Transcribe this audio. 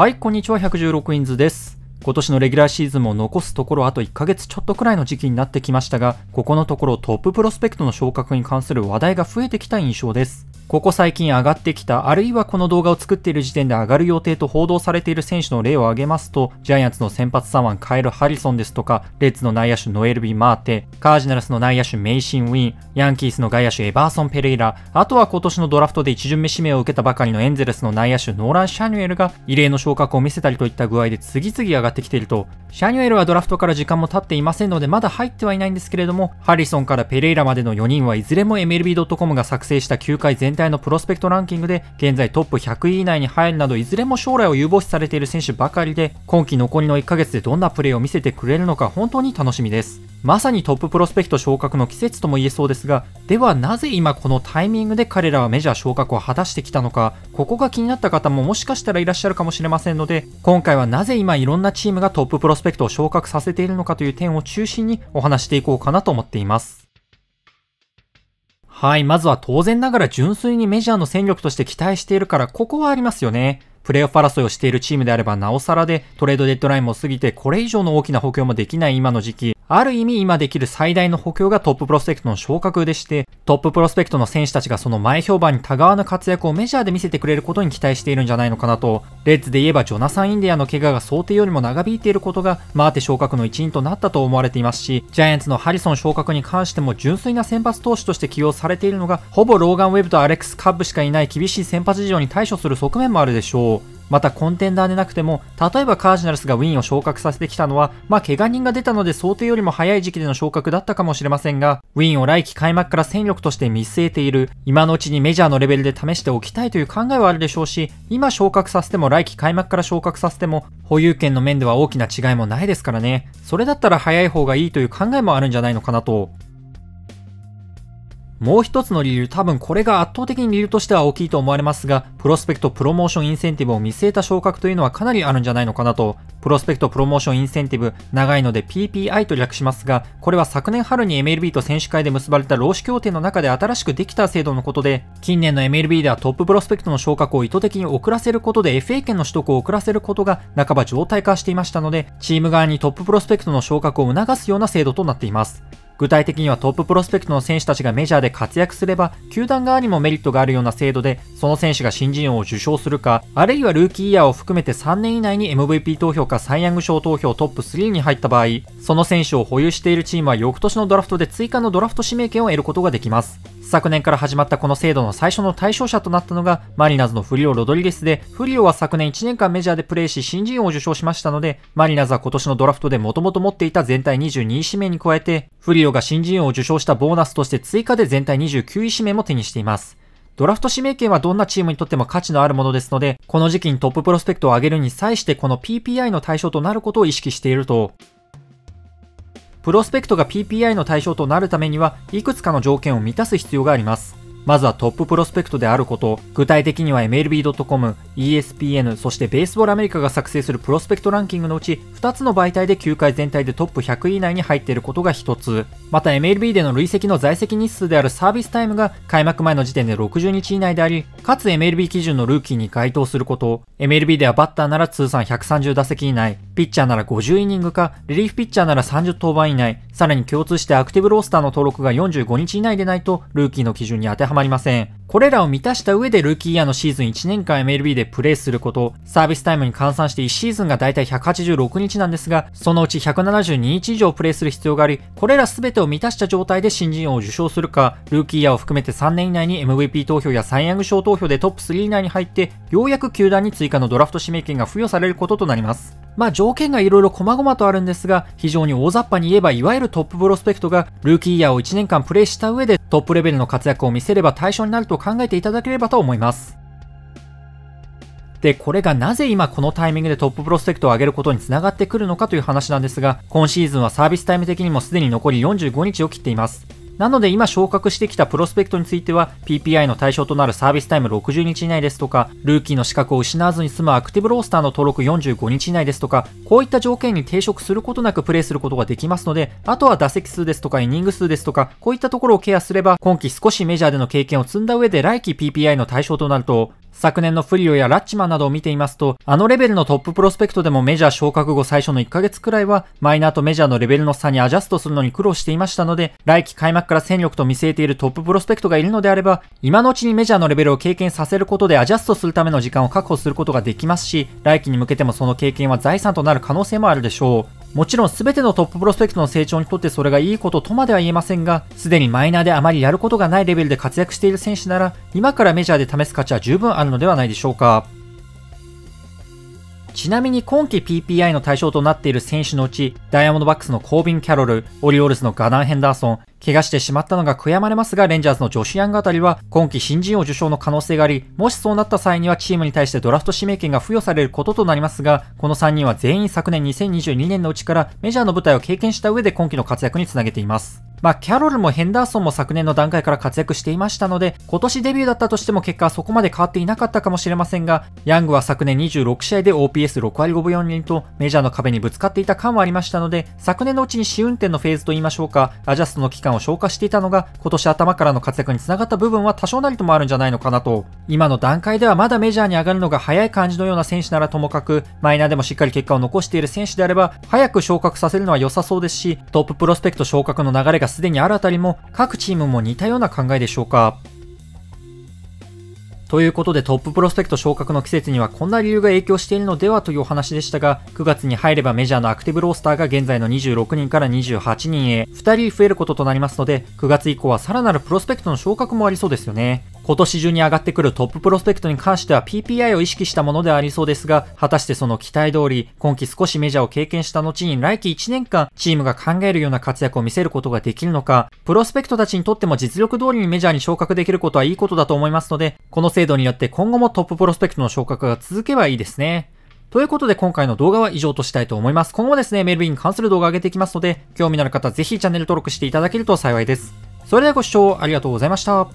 はい、こんにちは、116インズです。今年のレギュラーシーズンも残すところあと1ヶ月ちょっとくらいの時期になってきましたが、ここのところトッププロスペクトの昇格に関する話題が増えてきた印象です。ここ最近上がってきた、あるいはこの動画を作っている時点で上がる予定と報道されている選手の例を挙げますと、ジャイアンツの先発左腕カイル・ハリソンですとか、レッズの内野手ノエル・ビ・マーテ、カージナルスの内野手メイシン・ウィン、ヤンキースの外野手エバーソン・ペレイラ、あとは今年のドラフトで1巡目指名を受けたばかりのエンゼルスの内野手ノーラン・シャニュエルが異例の昇格を見せたりといった具合で次々上がってきていると。シャニュエルはドラフトから時間も経っていませんのでまだ入ってはいないんですけれども、ハリソンからペレイラまでの4人はいずれも MLB.com が作成した球界全体のプロスペクトランキングで現在トップ100位以内に入るなど、いずれも将来を有望視されている選手ばかりで、今季残りの1ヶ月でどんなプレーを見せてくれるのか本当に楽しみです。まさにトッププロスペクト昇格の季節とも言えそうですが、ではなぜ今このタイミングで彼らはメジャー昇格を果たしてきたのか、ここが気になった方ももしかしたらいらっしゃるかもしれませんので、今回はなぜ今いろんなチームがトッププロスペクトを昇格させているのかという点を中心にお話していこうかなと思っています。はい、まずは当然ながら純粋にメジャーの戦力として期待しているから、ここはありますよね。プレーオフ争いをしているチームであればなおさらで、トレードデッドラインも過ぎてこれ以上の大きな補強もできない今の時期、ある意味今できる最大の補強がトッププロスペクトの昇格でして、トッププロスペクトの選手たちがその前評判にたがわぬ活躍をメジャーで見せてくれることに期待しているんじゃないのかなと。レッズで言えばジョナサン・インディアの怪我が想定よりも長引いていることがマーテ昇格の一因となったと思われていますし、ジャイアンツのハリソン昇格に関しても純粋な先発投手として起用されているのが、ほぼローガン・ウェブとアレックス・カッブしかいない厳しい先発事情に対処する側面もあるでしょう。またコンテンダーでなくても、例えばカージナルスがウィンを昇格させてきたのは、怪我人が出たので想定よりも早い時期での昇格だったかもしれませんが、ウィンを来季開幕から戦力として見据えている、今のうちにメジャーのレベルで試しておきたいという考えはあるでしょうし、今昇格させても来季開幕から昇格させても保有権の面では大きな違いもないですからね。それだったら早い方がいいという考えもあるんじゃないのかなと。もう一つの理由、多分これが圧倒的に理由としては大きいと思われますが、プロスペクトプロモーションインセンティブを見据えた昇格というのはかなりあるんじゃないのかなと。プロスペクトプロモーションインセンティブ、長いので PPI と略しますが、これは昨年春に MLB と選手会で結ばれた労使協定の中で新しくできた制度のことで、近年の MLB ではトッププロスペクトの昇格を意図的に遅らせることで FA 権の取得を遅らせることが半ば常態化していましたので、チーム側にトッププロスペクトの昇格を促すような制度となっています。具体的にはトッププロスペクトの選手たちがメジャーで活躍すれば、球団側にもメリットがあるような制度で、その選手が新人王を受賞するか、あるいはルーキーイヤーを含めて3年以内に MVP 投票かサイ・ヤング賞投票トップ3に入った場合、その選手を保有しているチームは翌年のドラフトで追加のドラフト指名権を得ることができます。昨年から始まったこの制度の最初の対象者となったのがマリナーズのフリオ・ロドリゲスで、フリオは昨年1年間メジャーでプレーし新人王を受賞しましたので、マリナーズは今年のドラフトでもともと持っていた全体22位指名に加えて、フリオが新人王を受賞したボーナスとして追加で全体29位指名も手にしています。ドラフト指名権はどんなチームにとっても価値のあるものですので、この時期にトッププロスペクトを上げるに際してこの PPI の対象となることを意識していると。プロスペクトが PPI の対象となるためには、いくつかの条件を満たす必要があります。まずはトッププロスペクトであること、具体的には MLB.com、ESPN、そしてベースボールアメリカが作成するプロスペクトランキングのうち、2つの媒体で球界全体でトップ100位以内に入っていることが1つ。また MLB での累積の在籍日数であるサービスタイムが開幕前の時点で60日以内であり、かつ MLB 基準のルーキーに該当すること、MLB ではバッターなら通算130打席以内、ピッチャーなら50イニングか、リリーフピッチャーなら30登板以内、さらに共通してアクティブロースターの登録が45日以内でないと、ルーキーの基準に当てはまりません。これらを満たした上でルーキーイヤーのシーズン1年間 MLB でプレーすること、サービスタイムに換算して1シーズンがだいたい186日なんですが、そのうち172日以上プレーする必要があり、これら全てを満たした状態で新人王を受賞するか、ルーキーイヤーを含めて3年以内に MVP 投票やサイ・ヤング賞投票でトップ3以内に入って、ようやく球団に追加のドラフト指名権が付与されることとなります。条件がいろいろ細々とあるんですが、非常に大雑把に言えば、いわゆるトッププロスペクトがルーキーイヤーを1年間プレーした上でトップレベルの活躍を見せれば対象になると考えていただければと思います。で、これがなぜ今このタイミングでトッププロスペクトを上げることにつながってくるのかという話なんですが、今シーズンはサービスタイム的にもすでに残り45日を切っています。なので今昇格してきたプロスペクトについては PPI の対象となるサービスタイム60日以内ですとか、ルーキーの資格を失わずに済むアクティブロースターの登録45日以内ですとか、こういった条件に抵触することなくプレーすることができますので、あとは打席数ですとかイニング数ですとか、こういったところをケアすれば今季少しメジャーでの経験を積んだ上で来季 PPI の対象となると、昨年のフリオやラッチマンなどを見ていますと、あのレベルのトッププロスペクトでもメジャー昇格後最初の1ヶ月くらいは、マイナーとメジャーのレベルの差にアジャストするのに苦労していましたので、来季開幕から戦力と見据えているトッププロスペクトがいるのであれば、今のうちにメジャーのレベルを経験させることでアジャストするための時間を確保することができますし、来季に向けてもその経験は財産となる可能性もあるでしょう。もちろん全てのトッププロスペクトの成長にとってそれがいいこととまでは言えませんが、すでにマイナーであまりやることがないレベルで活躍している選手なら、今からメジャーで試す価値は十分あるのではないでしょうか。ちなみに今季 PPI の対象となっている選手のうち、ダイヤモンドバックスのコービン・キャロル、オリオールズのガナン・ヘンダーソン、怪我してしまったのが悔やまれますが、レンジャーズのジョシュ・ヤングあたりは今季新人王受賞の可能性があり、もしそうなった際にはチームに対してドラフト指名権が付与されることとなりますが、この3人は全員昨年2022年のうちからメジャーの舞台を経験した上で今季の活躍につなげています。キャロルもヘンダーソンも昨年の段階から活躍していましたので、今年デビューだったとしても結果はそこまで変わっていなかったかもしれませんが、ヤングは昨年26試合で OPS6 割5分4厘とメジャーの壁にぶつかっていた感はありましたので、昨年のうちに試運転のフェーズといいましょうか、アジャストの期間を消化していたのが、今年頭からの活躍につながった部分は多少なりともあるんじゃないのかなと。今の段階ではまだメジャーに上がるのが早い感じのような選手ならともかく、マイナーでもしっかり結果を残している選手であれば、早く昇格させるのは良さそうですし、トッププロスペクト昇格の流れがすでにあるあたりも各チームも似たような考えでしょうか。ということで、トッププロスペクト昇格の季節にはこんな理由が影響しているのではというお話でしたが、9月に入ればメジャーのアクティブロースターが現在の26人から28人へ2人増えることとなりますので、9月以降はさらなるプロスペクトの昇格もありそうですよね。今年中に上がってくるトッププロスペクトに関しては PPI を意識したものでありそうですが、果たしてその期待通り、今季少しメジャーを経験した後に来季1年間、チームが考えるような活躍を見せることができるのか、プロスペクトたちにとっても実力通りにメジャーに昇格できることはいいことだと思いますので、この制度によって今後もトッププロスペクトの昇格が続けばいいですね。ということで今回の動画は以上としたいと思います。今後もですね、MLBに関する動画を上げていきますので、興味のある方ぜひチャンネル登録していただけると幸いです。それではご視聴ありがとうございました。